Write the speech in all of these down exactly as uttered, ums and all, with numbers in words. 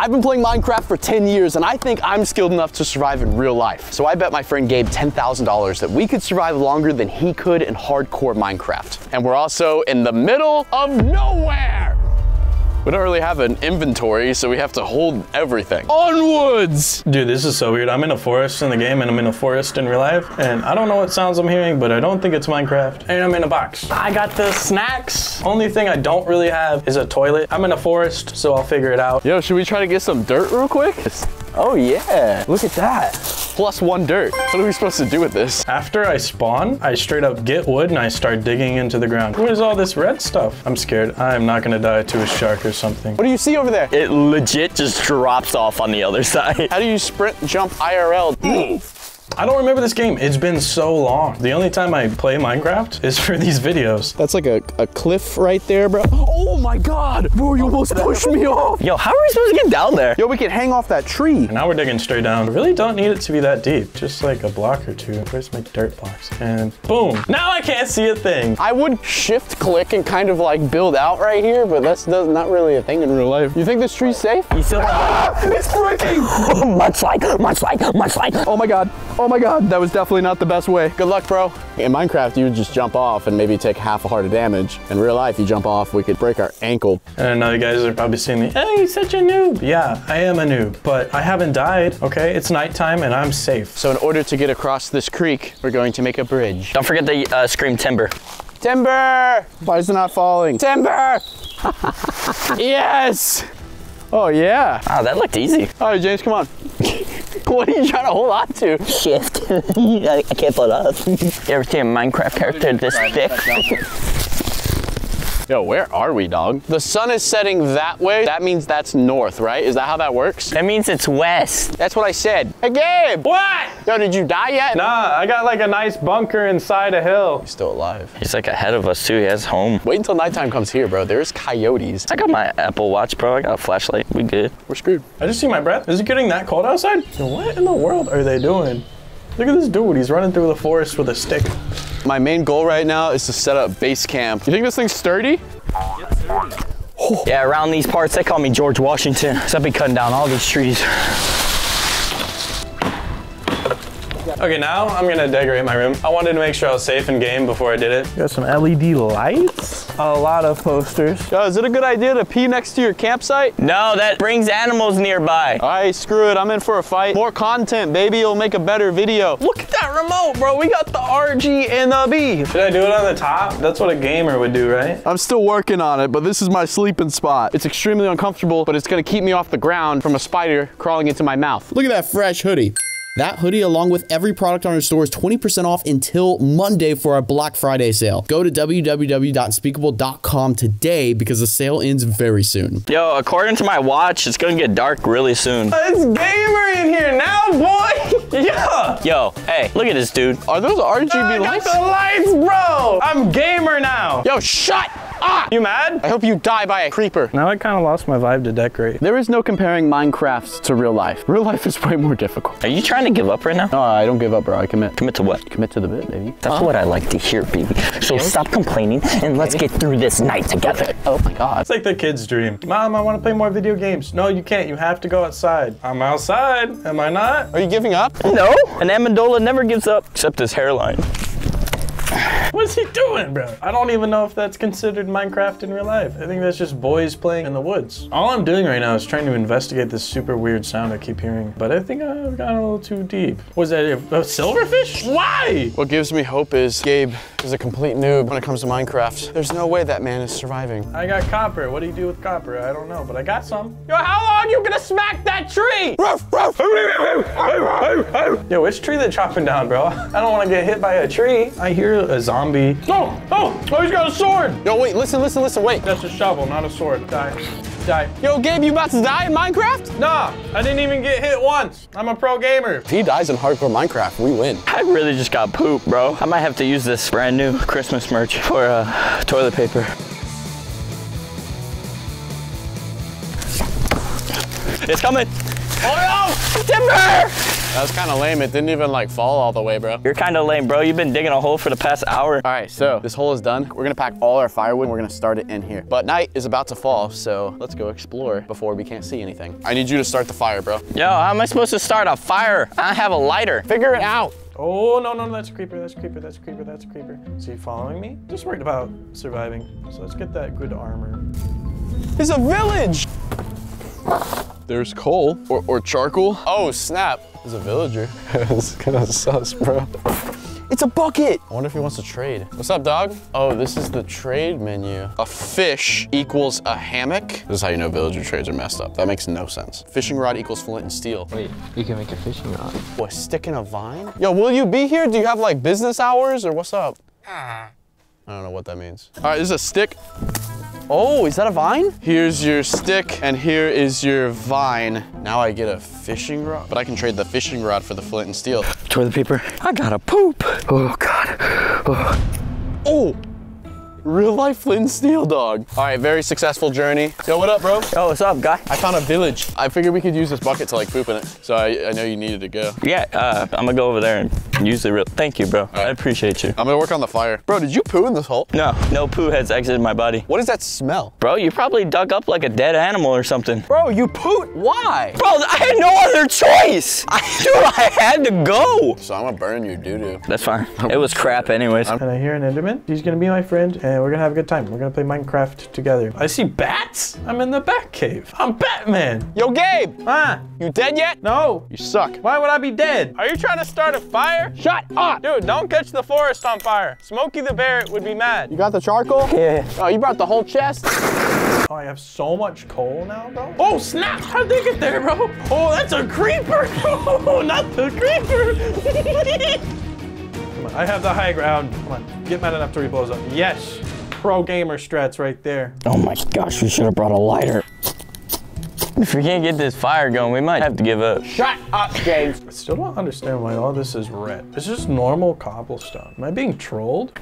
I've been playing Minecraft for ten years and I think I'm skilled enough to survive in real life. So I bet my friend Gabe ten thousand dollars that we could survive longer than he could in hardcore Minecraft. And we're also in the middle of nowhere. We don't really have an inventory, so we have to hold everything. Onwards! Dude, this is so weird. I'm in a forest in the game, and I'm in a forest in real life, and I don't know what sounds I'm hearing, but I don't think it's Minecraft, and I'm in a box. I got the snacks. Only thing I don't really have is a toilet. I'm in a forest, so I'll figure it out. Yo, should we try to get some dirt real quick? Oh yeah, look at that. Plus one dirt. What are we supposed to do with this? After I spawn, I straight up get wood and I start digging into the ground. What is all this red stuff? I'm scared. I'm not gonna die to a shark or something. What do you see over there? It legit just drops off on the other side. How do you sprint, jump, I R L? I don't remember this game. It's been so long. The only time I play Minecraft is for these videos. That's like a, a cliff right there, bro. Oh my God, bro, you almost pushed me off. Yo, how are we supposed to get down there? Yo, we can hang off that tree. And now we're digging straight down. I really don't need it to be that deep. Just like a block or two. Where's my dirt blocks? And boom, now I can't see a thing. I would shift click and kind of like build out right here, but that's not really a thing in real life. You think this tree's safe? You still have ah, like it's breaking. Mudslide, mudslide, mudslide. Oh my God. Oh my God, that was definitely not the best way. Good luck, bro. In Minecraft, you would just jump off and maybe take half a heart of damage. In real life, you jump off, we could break our ankle. I don't know, you guys are probably seeing me. Hey, you're such a noob. Yeah, I am a noob, but I haven't died, okay? It's nighttime and I'm safe. So in order to get across this creek, we're going to make a bridge. Don't forget to uh, scream timber. Timber! Why is it not falling? Timber! Yes! Oh yeah. Wow, that looked easy. All right, James, come on. What are you trying to hold on to? Shift. I, I can't pull it up. You ever see a Minecraft character this thick? Yo, where are we, dog? The sun is setting that way. That means that's north, right? Is that how that works? That means it's west. That's what I said. Hey, Gabe! What? Yo, did you die yet? Nah, I got like a nice bunker inside a hill. He's still alive. He's like ahead of us, too. He has home. Wait until nighttime comes here, bro. There's coyotes. I got my Apple Watch, bro. I got a flashlight. We good. We're screwed. I just see my breath. Is it getting that cold outside? What in the world are they doing? Look at this dude. He's running through the forest with a stick. My main goal right now is to set up base camp. You think this thing's sturdy? Yes, sir. Oh. Yeah, around these parts, they call me George Washington. So I've been cutting down all these trees. Okay, now I'm gonna decorate my room. I wanted to make sure I was safe in game before I did it. Got some L E D lights, a lot of posters. Yo, is it a good idea to pee next to your campsite? No, that brings animals nearby. All right, screw it, I'm in for a fight. More content, baby, it'll make a better video. Look at that remote, bro. We got the R G and the B. Should I do it on the top? That's what a gamer would do, right? I'm still working on it, but this is my sleeping spot. It's extremely uncomfortable, but it's gonna keep me off the ground from a spider crawling into my mouth. Look at that fresh hoodie. That hoodie, along with every product on our store, is twenty percent off until Monday for our Black Friday sale. Go to w w w dot unspeakable dot com today because the sale ends very soon. Yo, according to my watch, it's gonna get dark really soon. Uh, it's gamer in here now, boy! Yeah! Yo, hey, look at this dude. Are those R G B oh, I lights? I got the lights, bro! I'm gamer now! Yo, shut up! You mad? I hope you die by a creeper. Now I kinda lost my vibe to decorate. There is no comparing Minecraft to real life. Real life is way more difficult. Are you trying to give up right now? No, I don't give up, bro. I commit. Commit to what? Commit to the bit, baby. That's huh? what I like to hear, baby. So yeah. Stop complaining and let's get through this night together. Okay. Oh my God. It's like the kid's dream. Mom, I want to play more video games. No, you can't. You have to go outside. I'm outside. Am I not? Are you giving up? No. An Amendola never gives up. Except his hairline. What's he doing, bro? I don't even know if that's considered Minecraft in real life. I think that's just boys playing in the woods. All I'm doing right now is trying to investigate this super weird sound I keep hearing, but I think I've gone a little too deep. Was that a silverfish? Why? What gives me hope is Gabe is a complete noob when it comes to Minecraft. There's no way that man is surviving. I got copper. What do you do with copper? I don't know, but I got some. Yo, how long are you gonna smack that tree? Yo, which tree they're chopping down, bro? I don't want to get hit by a tree. I hear a zombie. Zombie. Oh, oh, oh, he's got a sword. Yo, wait, listen, listen, listen, wait. That's a shovel, not a sword. Die, die. Yo, Gabe, you about to die in Minecraft? Nah, I didn't even get hit once. I'm a pro gamer. If he dies in hardcore Minecraft, we win. I really just got pooped, bro. I might have to use this brand new Christmas merch for uh, toilet paper. It's coming. Oh no, timber! That was kind of lame. It didn't even like fall all the way, bro. You're kind of lame, bro. You've been digging a hole for the past hour. All right, so this hole is done. We're gonna pack all our firewood and we're gonna start it in here. But night is about to fall, so let's go explore before we can't see anything. I need you to start the fire, bro. Yo, how am I supposed to start a fire? I have a lighter. Figure it out. Oh, no, no, that's a creeper, that's a creeper, that's a creeper, that's a creeper. So you following me? Just worried about surviving. So let's get that good armor. It's a village! There's coal, or, or charcoal. Oh, snap. There's a villager. It's kind of sus, bro. It's a bucket! I wonder if he wants to trade. What's up, dog? Oh, this is the trade menu. A fish equals a hammock. This is how you know villager trades are messed up. That makes no sense. Fishing rod equals flint and steel. Wait, you can make a fishing rod. What, stick in a vine? Yo, will you be here? Do you have like business hours or what's up? I don't know what that means. All right, this is a stick. Oh, is that a vine? Here's your stick and here is your vine. Now I get a fishing rod, but I can trade the fishing rod for the flint and steel. Toilet paper. I gotta poop. Oh God. Oh. Oh, real life flint and steel, dog. All right, very successful journey. Yo, what up, bro? Yo, what's up, guy? I found a village. I figured we could use this bucket to like poop in it. So I, I know you needed to go. Yeah, uh, I'm gonna go over there and use the real, thank you, bro. Right. I appreciate you. I'm gonna work on the fire. Bro, did you poo in this hole? No, no poo has exited my body. What is that smell? Bro, you probably dug up like a dead animal or something. Bro, you poot, why? Bro, I had no other choice. I knew I had to go. So I'm gonna burn you doo-doo. That's fine. It was crap anyways. I'm and I hear an Enderman. He's gonna be my friend and we're gonna have a good time. We're gonna play Minecraft together. I see bats. I'm in the bat cave. I'm Batman. Yo, Gabe. Huh? You dead yet? No. You suck. Why would I be dead? Are you trying to start a fire? Shut up! Dude, don't catch the forest on fire. Smokey the Bear would be mad. You got the charcoal? Yeah. Oh, you brought the whole chest? Oh, I have so much coal now, bro. Oh, snap! How'd they get there, bro? Oh, that's a creeper! Oh, not the creeper! Come on, I have the high ground. Come on, get mad enough to he blows up. Yes! Pro gamer strats right there. Oh my gosh, we should have brought a lighter. If we can't get this fire going, we might have to give up. Shut up, James. I still don't understand why all this is red. It's just normal cobblestone. Am I being trolled?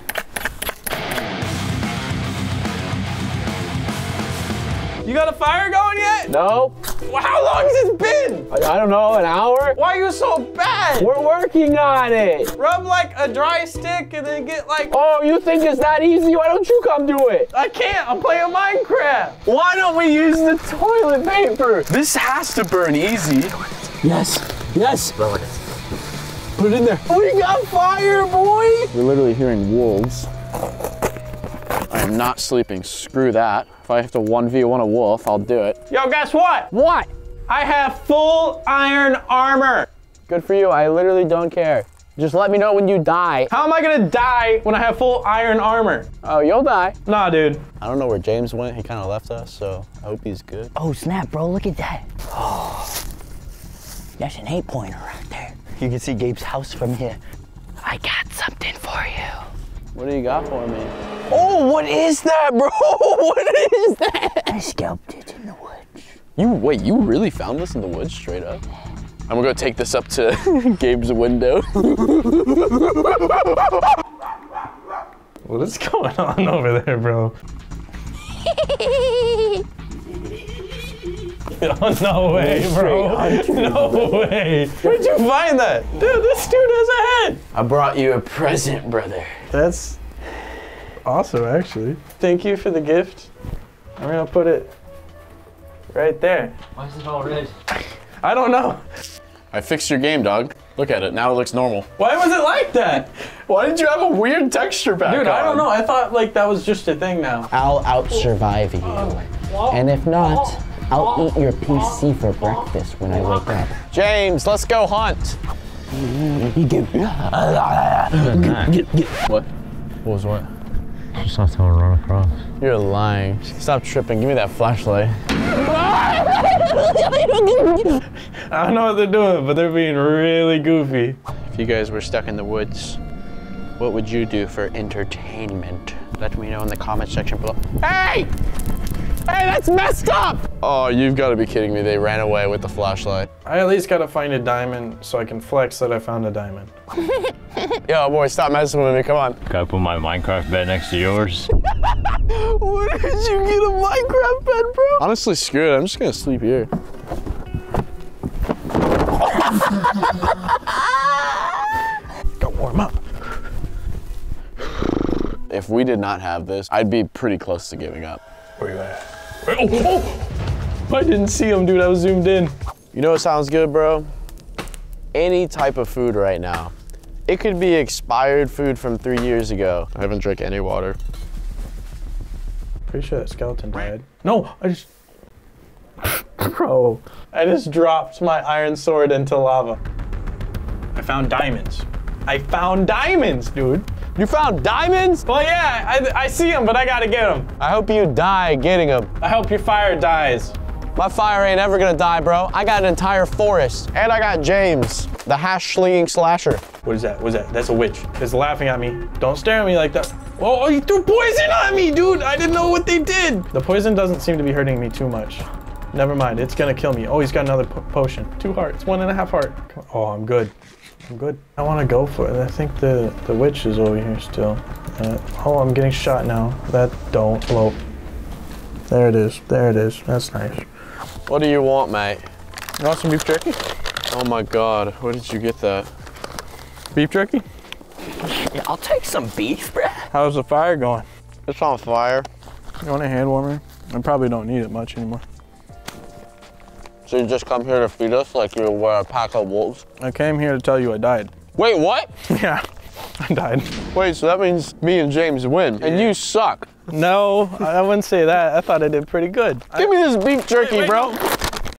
You got a fire going yet? No. How long has it been? I, I don't know, an hour? Why are you so bad? We're working on it. Rub like a dry stick and then get like... Oh, you think it's that easy? Why don't you come do it? I can't, I'm playing Minecraft. Why don't we use the toilet paper? This has to burn easy. Yes, yes. Put it in there. We got fire, boy. We're literally hearing wolves. I am not sleeping, screw that. If I have to one v one a wolf, I'll do it. Yo, guess what? What? I have full iron armor. Good for you, I literally don't care. Just let me know when you die. How am I gonna die when I have full iron armor? Oh, you'll die. Nah, dude. I don't know where James went, he kinda left us, so I hope he's good. Oh, snap, bro, look at that. Oh, that's an eight pointer right there. You can see Gabe's house from here. I got something for you. What do you got for me? Oh, what is that, bro? What is that? I scalped it in the woods. You, wait, you really found this in the woods straight up? I'm gonna go take this up to Gabe's window. What is going on over there, bro? Oh, no way, bro. No way. Where'd you find that? Dude, this dude has a head. I brought you a present, brother. That's awesome, actually. Thank you for the gift. I'm gonna put it right there. Why is it all red? I don't know. I fixed your game, dog. Look at it, now it looks normal. Why was it like that? Why did you have a weird texture back Dude, on? I don't know. I thought like that was just a thing now. I'll out-survive you. Uh, and if not, uh, I'll eat your P C for breakfast when I wake up. James, let's go hunt. What? What was what? I just saw someone run across. You're lying. Stop tripping. Give me that flashlight. I don't know what they're doing, but they're being really goofy. If you guys were stuck in the woods, what would you do for entertainment? Let me know in the comment section below. Hey! Hey, that's messed up! Oh, you've got to be kidding me. They ran away with the flashlight. I at least got to find a diamond so I can flex that I found a diamond. Yo, boy, stop messing with me. Come on. Can I put my Minecraft bed next to yours? Where did you get a Minecraft bed, bro? Honestly, screw it. I'm just going to sleep here. Go warm up. If we did not have this, I'd be pretty close to giving up. Where you at? Where, oh, oh. I didn't see him, dude. I was zoomed in. You know what sounds good, bro? Any type of food right now. It could be expired food from three years ago. I haven't drank any water. Pretty sure that skeleton died. No, I just... Bro, I just dropped my iron sword into lava. I found diamonds. I found diamonds, dude. You found diamonds? Well, yeah, I, I see them, but I gotta get them. I hope you die getting them. I hope your fire dies. My fire ain't ever gonna die, bro. I got an entire forest. And I got James, the hash-slinging slasher. What is that? What is that? That's a witch. It's laughing at me. Don't stare at me like that. Oh, oh, you threw poison on me, dude. I didn't know what they did. The poison doesn't seem to be hurting me too much. Never mind, it's gonna kill me. Oh, he's got another po potion. Two hearts, one and a half heart. Oh, I'm good. I'm good. I wanna go for it. I think the, the witch is over here still. Uh, oh, I'm getting shot now. That don't blow. There it is. There it is. That's nice. What do you want, mate? You want some beef jerky? Oh my God, where did you get that? Beef jerky? Yeah, I'll take some beef, bruh. How's the fire going? It's on fire. You want a hand warmer? I probably don't need it much anymore. So you just come here to feed us like you were a pack of wolves? I came here to tell you I died. Wait, what? Yeah, I died. Wait, so that means me and James win, and you suck. No, I wouldn't say that. I thought I did pretty good. Give I, me this beef jerky, wait, wait, bro. No.